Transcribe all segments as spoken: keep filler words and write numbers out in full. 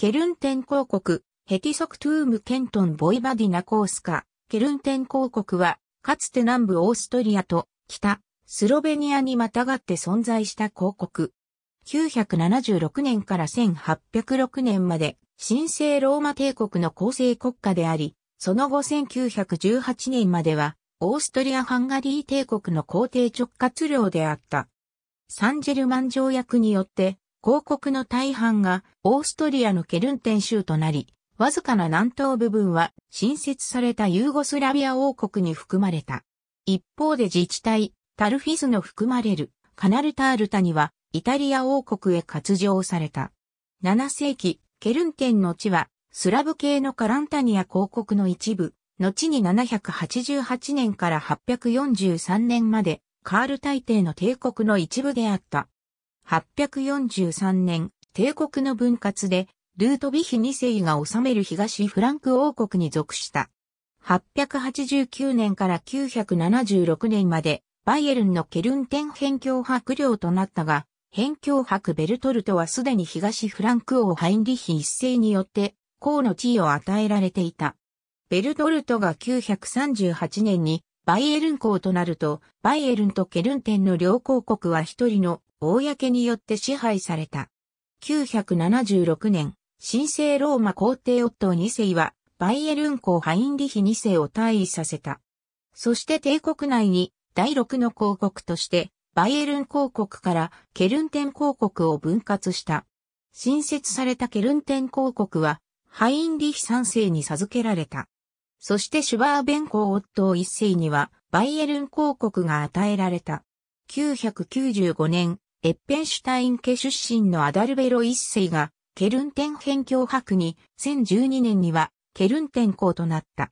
ケルンテン公国、ヘティソクトゥームケントンボイバディナコースカ、ケルンテン公国は、かつて南部オーストリアと北、スロベニアにまたがって存在した公国。きゅうひゃくななじゅうろくねんからせんはっぴゃくろくねんまで、神聖ローマ帝国の構成国家であり、その後せんきゅうひゃくじゅうはちねんまでは、オーストリア・ハンガリー帝国の皇帝直轄領であった。サンジェルマン条約によって、公国の大半がオーストリアのケルンテン州となり、わずかな南東部分は新設されたユーゴスラビア王国に含まれた。一方で自治体、タルフィズの含まれるカナルタールタにはイタリア王国へ割譲された。ななせいき、ケルンテンの地はスラブ系のカランタニア公国の一部、後にななひゃくはちじゅうはちねんからはっぴゃくよんじゅうさんねんまでカール大帝の帝国の一部であった。はっぴゃくよんじゅうさんねん、帝国の分割で、ルートヴィヒにせいが治める東フランク王国に属した。はっぴゃくはちじゅうきゅうねんからきゅうひゃくななじゅうろくねんまで、バイエルンのケルンテン辺境伯領となったが、辺境伯ベルトルトはすでに東フランク王ハインリヒいっせいによって、公の地位を与えられていた。ベルトルトがきゅうひゃくさんじゅうはちねんに、バイエルン公となると、バイエルンとケルンテンの両公国は一人の、公によって支配された。きゅうひゃくななじゅうろくねん、神聖ローマ皇帝オットーにせいは、バイエルン公ハインリヒにせいを退位させた。そして帝国内に、だいろくの公国として、バイエルン公国からケルンテン公国を分割した。新設されたケルンテン公国は、ハインリヒさんせいに授けられた。そしてシュワーベン公オットーいっせいには、バイエルン公国が与えられた。きゅうひゃくきゅうじゅうごねん、エッペンシュタイン家出身のアダルベロいっせいが、ケルンテン辺境伯に、せんじゅうにねんには、ケルンテン公となった。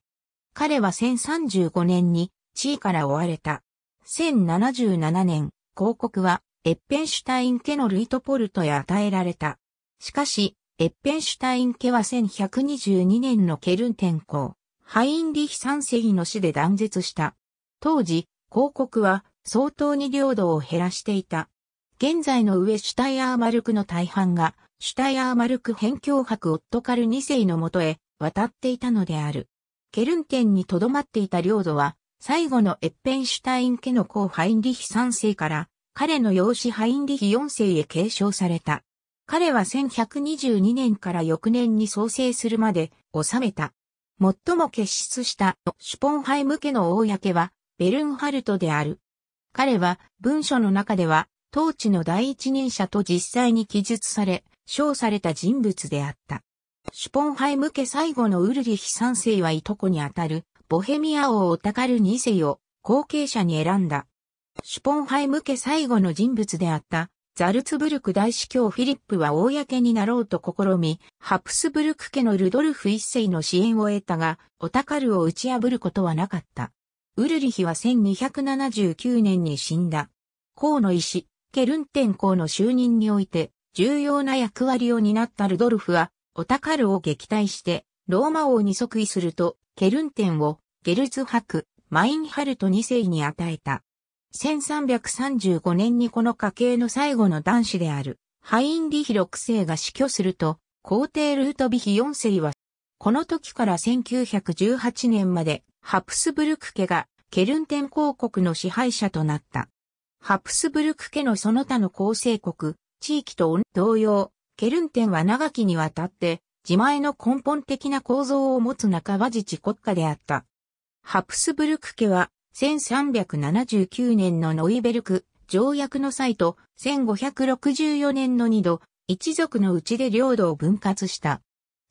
彼はせんさんじゅうごねんに、地位から追われた。せんななじゅうななねん、公国は、エッペンシュタイン家のルイトポルトへ与えられた。しかし、エッペンシュタイン家はせんひゃくにじゅうにねんのケルンテン公、ハインリヒさんせいの死で断絶した。当時、公国は、相当に領土を減らしていた。現在の上シュタイアーマルクの大半が、シュタイアーマルク辺境伯オットカルにせいのもとへ渡っていたのである。ケルンテンに留まっていた領土は、最後のエッペンシュタイン家の公ハインリヒさんせいから、彼の養子ハインリヒよんせいへ継承された。彼はせんひゃくにじゅうにねんから翌年に創制するまで治めた。最も傑出したシュポンハイム家の公は、ベルンハルトである。彼は、文書の中では、統治の第一人者と実際に記述され、称された人物であった。シュポンハイム家最後のウルリヒさんせいはいとこにあたる、ボヘミア王オタカルにせいを後継者に選んだ。シュポンハイム家最後の人物であった、ザルツブルク大司教フィリップは公になろうと試み、ハプスブルク家のルドルフいっせいの支援を得たが、オタカルを打ち破ることはなかった。ウルリヒはせんにひゃくななじゅうきゅうねんに死んだ。公の意思。ケルンテン公の就任において重要な役割を担ったルドルフはオタカルを撃退してローマ王に即位するとケルンテンをゲルツ伯マインハルトにせいに与えた。せんさんびゃくさんじゅうごねんにこの家系の最後の男子であるハインリヒろくせいが死去すると皇帝ルートヴィヒよんせいはこの時からせんきゅうひゃくじゅうはちねんまでハプスブルク家がケルンテン公国の支配者となった。ハプスブルク家のその他の構成国、地域と同様、ケルンテンは長きにわたって、自前の根本的な構造を持つ半ば自治国家であった。ハプスブルク家は、せんさんびゃくななじゅうきゅうねんのノイベルク条約の際と、せんごひゃくろくじゅうよねんのにど、一族のうちで領土を分割した。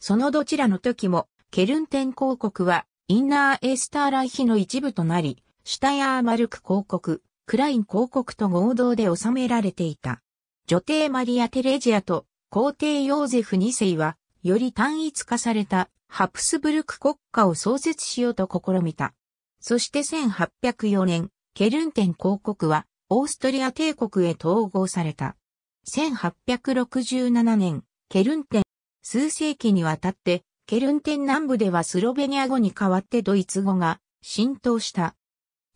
そのどちらの時も、ケルンテン公国は、インナーエスターライヒの一部となり、シュタイアーマルク公国、クライン公国と合同で治められていた。女帝マリア・テレジアと皇帝ヨーゼフにせいは、より単一化されたハプスブルク国家を創設しようと試みた。そしてせんはっぴゃくよねん、ケルンテン公国はオーストリア帝国へ統合された。せんはっぴゃくろくじゅうななねん、ケルンテン、数世紀にわたって、ケルンテン南部ではスロベニア語に代わってドイツ語が浸透した。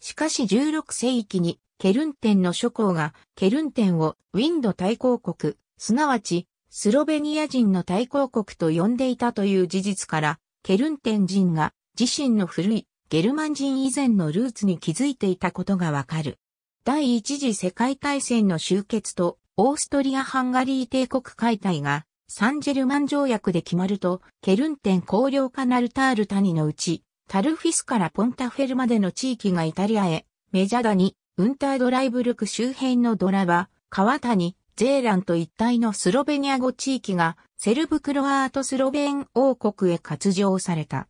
しかしじゅうろくせいきにケルンテンの諸侯がケルンテンをウィンド大公国、すなわちスロベニア人の対抗国と呼んでいたという事実から、ケルンテン人が自身の古いゲルマン人以前のルーツに気づいていたことがわかる。第一次世界大戦の終結とオーストリア・ハンガリー帝国解体がサンジェルマン条約で決まると、ケルンテン公領下ナルタール谷のうち、タルフィスからポンタフェルまでの地域がイタリアへ、メジャダニ、ウンタードライブルク周辺のドラバ、川谷、ゼーランと一帯のスロベニア語地域がセルブ・クロアート・スロベン王国へ割譲された。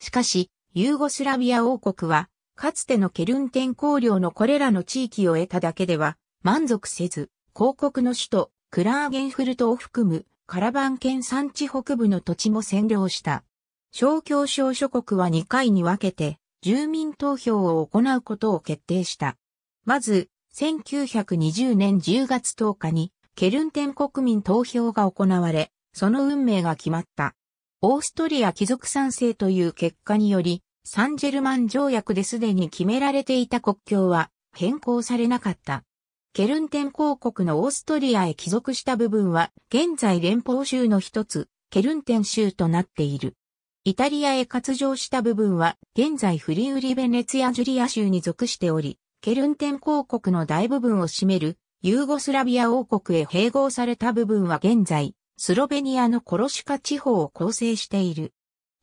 しかし、ユーゴスラビア王国は、かつてのケルンテン公領のこれらの地域を得ただけでは満足せず、公国の首都クラーゲンフルトを含むカラバン県山地北部の土地も占領した。小協商諸国はにかいに分けて住民投票を行うことを決定した。まず、せんきゅうひゃくにじゅうねんじゅうがつとおかにケルンテン国民投票が行われ、その運命が決まった。オーストリア貴族賛成という結果により、サンジェルマン条約ですでに決められていた国境は変更されなかった。ケルンテン公国のオーストリアへ帰属した部分は、現在連邦州の一つ、ケルンテン州となっている。イタリアへ割譲した部分は、現在フリウリ・ベネツィア・ジュリア州に属しており、ケルンテン公国の大部分を占める、ユーゴスラビア王国へ併合された部分は現在、スロベニアのコロシカ地方を構成している。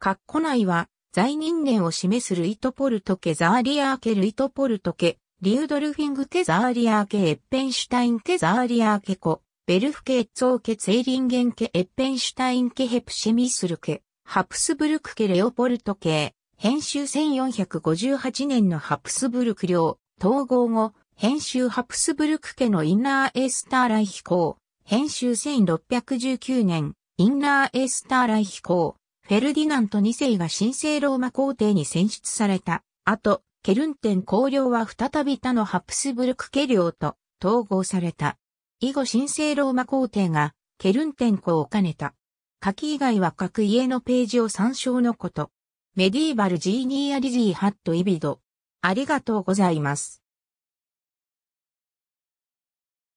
括弧内は、在任年を示すルイトポルトケザーリアーケルイトポルトケ、リュードルフィングテザーリアーケエッペンシュタインケザーリアーケコ、ベルフケエッツォーケツェイリンゲンケエッペンシュタインケヘプシェミスルケ、ハプスブルクケレオポルトケ、編集せんよんひゃくごじゅうはちねんのハプスブルク領。統合後、編集ハプスブルク家のインナーエースターライヒ公、編集せんろっぴゃくじゅうきゅうねん、インナーエースターライヒ公、フェルディナントにせいが神聖ローマ皇帝に選出された。あと、ケルンテン公領は再び他のハプスブルク家領と統合された。以後神聖ローマ皇帝がケルンテン公を兼ねた。下記以外は各家のページを参照のこと。メディーバルジーニアリジーハットイビド。ありがとうございます。